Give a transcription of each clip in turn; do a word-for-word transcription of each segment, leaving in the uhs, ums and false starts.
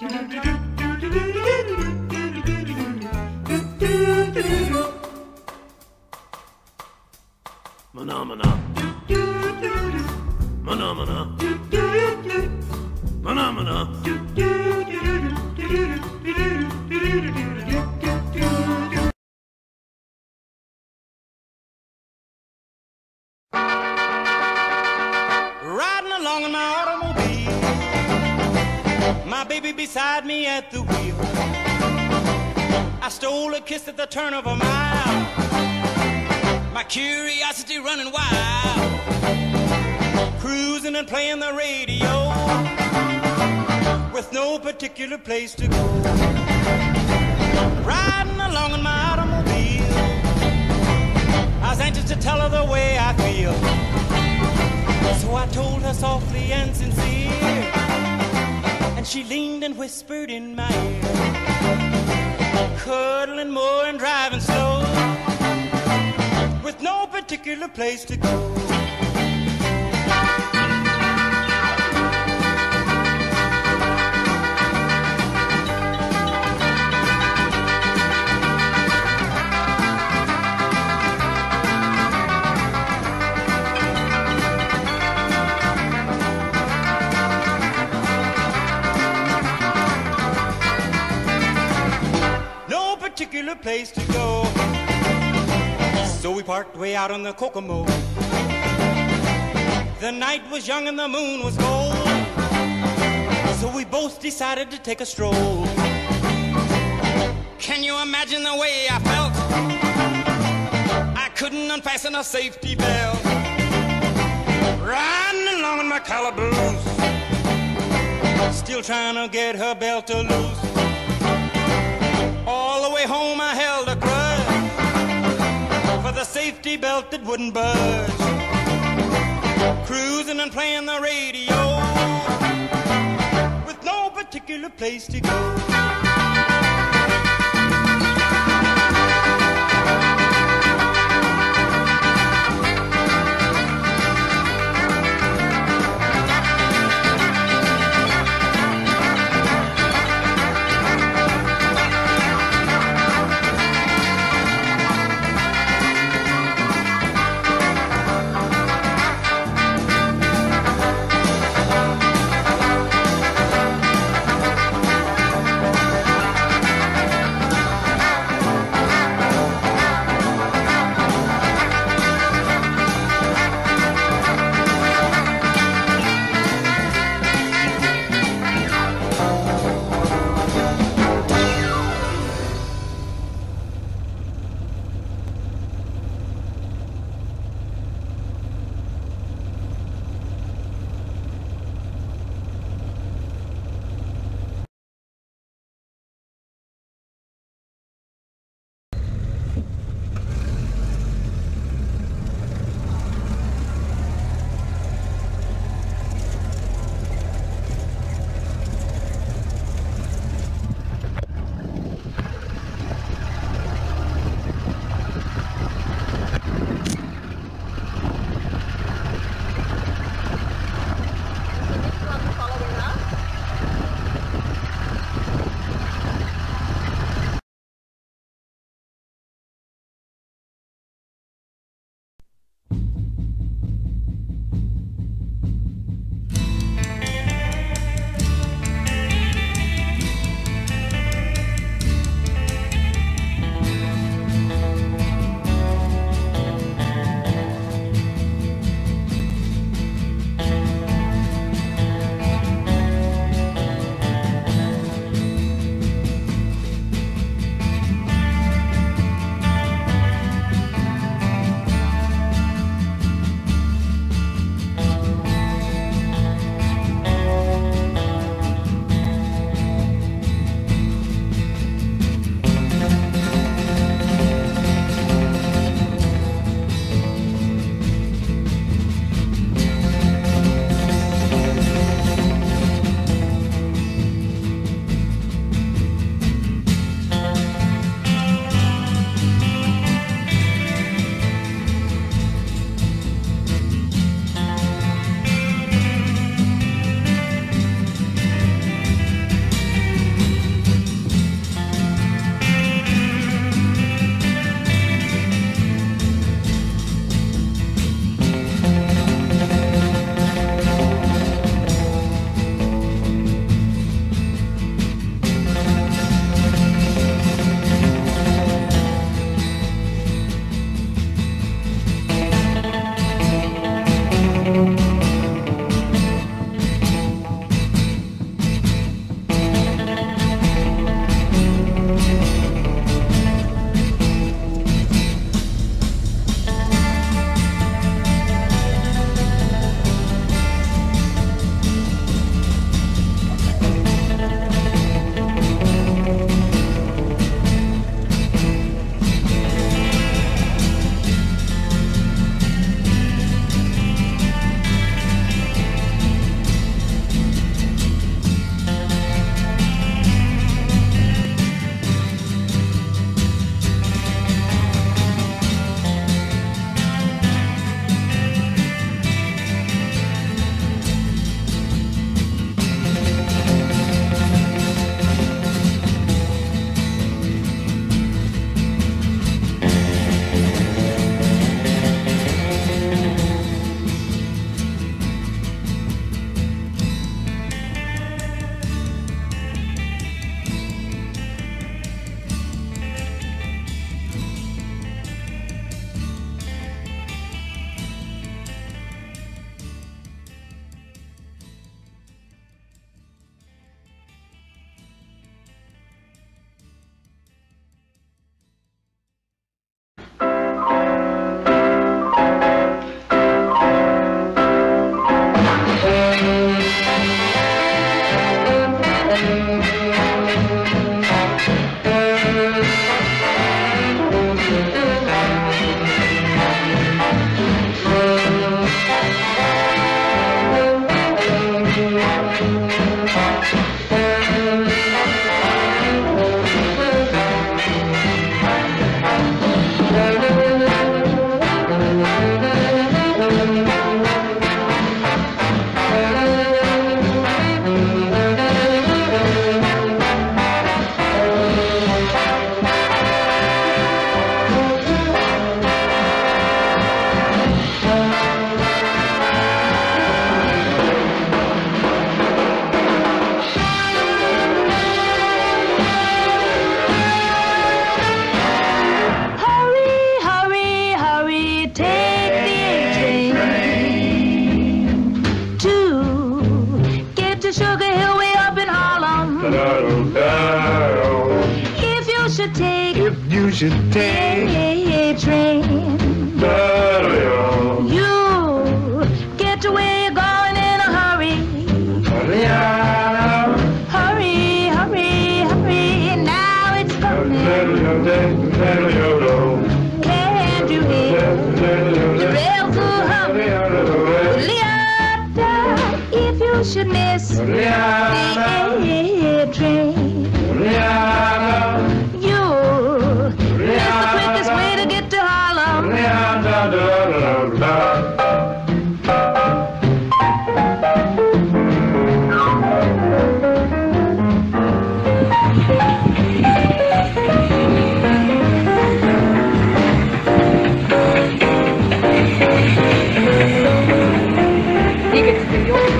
Manamana, manamana, manamana. My baby beside me at the wheel. I stole a kiss at the turn of a mile. My curiosity running wild, cruising and playing the radio with no particular place to go. Riding along in my automobile, I was anxious to tell her the way I feel, so I told her softly and sincere. And she leaned and whispered in my ear, cuddling more and driving slow, with no particular place to go. Place to go. So we parked way out on the Kokomo. The night was young and the moon was gold, so we both decided to take a stroll. Can you imagine the way I felt? I couldn't unfasten a safety belt. Riding along in my collar blues, still trying to get her belt to loose. All the way home I held a grudge for the safety belt that wouldn't budge. Cruising and playing the radio with no particular place to go. If you should take, if you should take a train, you get to where you're going in a hurry. Hurry up, hurry, hurry, hurry. Now it's coming. Can't you hear the bells will hum? You should miss the train. You miss the quickest way to get to Harlem. Tickets to York.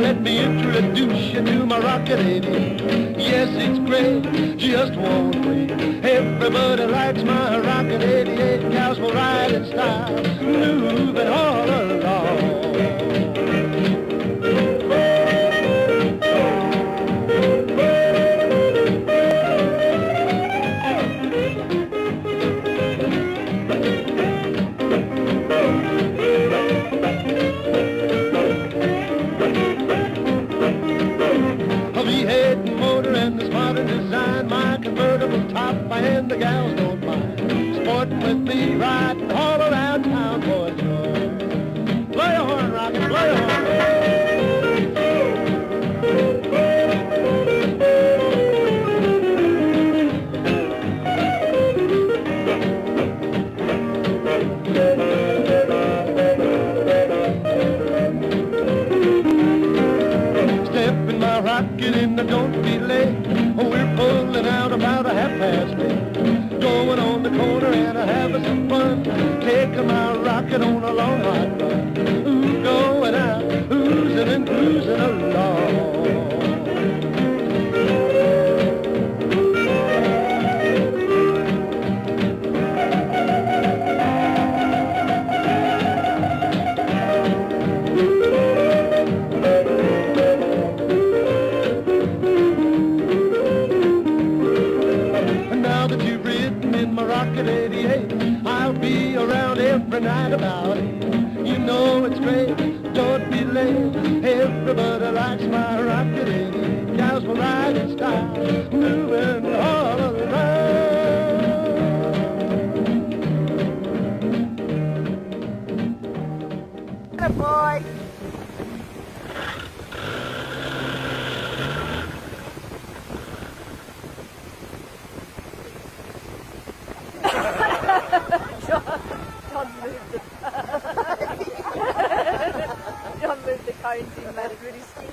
Let me introduce you to my Rocket eighty-eight. Yes, it's great, just one way. Everybody likes my Rocket eighty-eight. Cows will ride in style, moving all and the gals don't mind sporting with me, riding all around town for joy. Play a horn, Rocket, play a horn. Step in my Rocket and I don't be late. Oh, we're pulling out about a half past eight. Going on the corner and having some fun. Taking my Rocket on a long hot run. Ooh, going out, oozing and cruising along. Night about it, you know it's great. Don't be late. Everybody likes my Rocket eighty-eight. Cows will ride in style, moving all around. Good boy. I didn't even let it really skinny.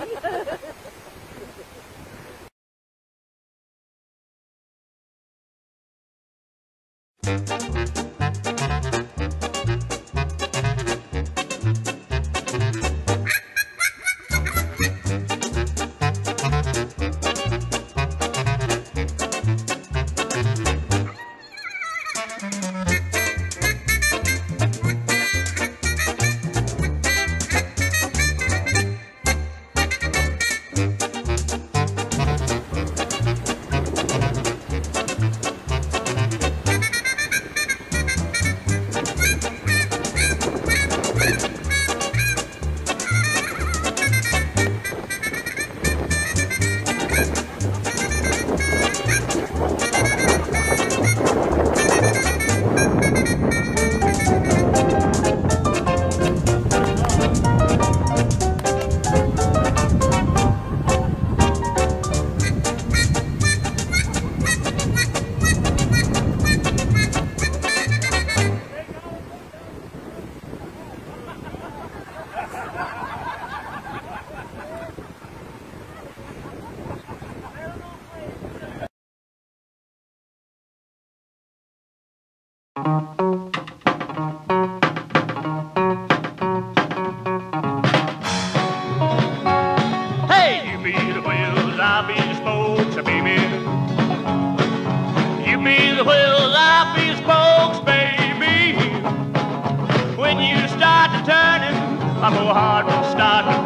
I'm a hard rock starting.